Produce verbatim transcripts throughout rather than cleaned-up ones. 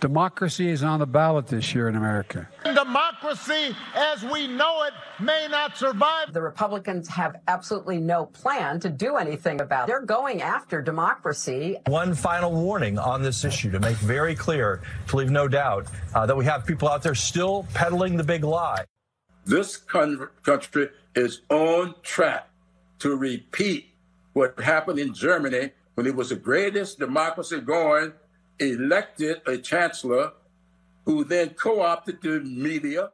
Democracy is on the ballot this year in America. Democracy as we know it may not survive. The Republicans have absolutely no plan to do anything about it. They're going after democracy. One final warning on this issue to make very clear, to leave no doubt, uh, that we have people out there still peddling the big lie. This country is on track to repeat what happened in Germany when it was the greatest democracy going, elected a chancellor who then co-opted the media.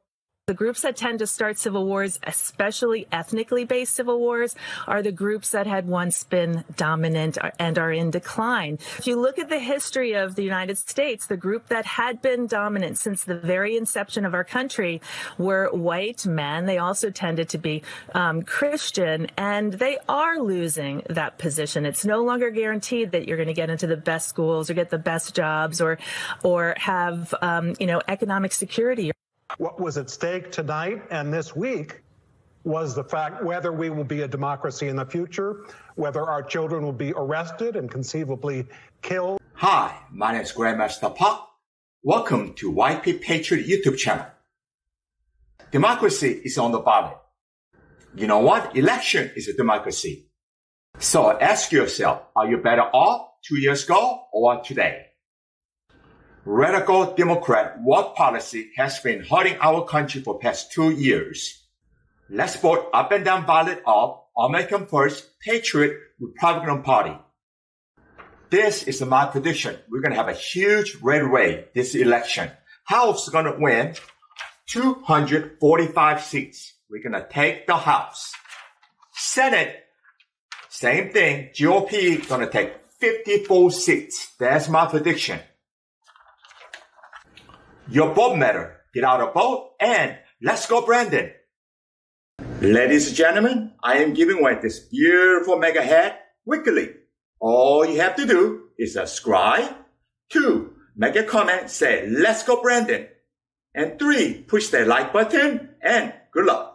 The groups that tend to start civil wars, especially ethnically based civil wars, are the groups that had once been dominant and are in decline. If you look at the history of the United States, the group that had been dominant since the very inception of our country were white men. They also tended to be um, Christian, and they are losing that position. It's no longer guaranteed that you're going to get into the best schools or get the best jobs or, or have, um, you know, economic security. What was at stake tonight and this week was the fact whether we will be a democracy in the future, whether our children will be arrested and conceivably killed. Hi, my name is Grandmaster Pop. Welcome to Y P Patriot YouTube channel. Democracy is on the ballot. You know what? Election is a democracy. So ask yourself, are you better off two years ago or today? Radical Democrat war policy has been hurting our country for past two years. Let's vote up and down ballot of American First Patriot Republican Party. This is my prediction. We're going to have a huge red wave this election. House is going to win two hundred forty-five seats. We're going to take the House. Senate, same thing. G O P is going to take fifty-four seats. That's my prediction. Your vote matter. Get out a vote and let's go, Brandon. Ladies and gentlemen, I am giving away this beautiful mega hat weekly. All you have to do is subscribe. Two, make a comment, say, let's go, Brandon. And three, push that like button and good luck.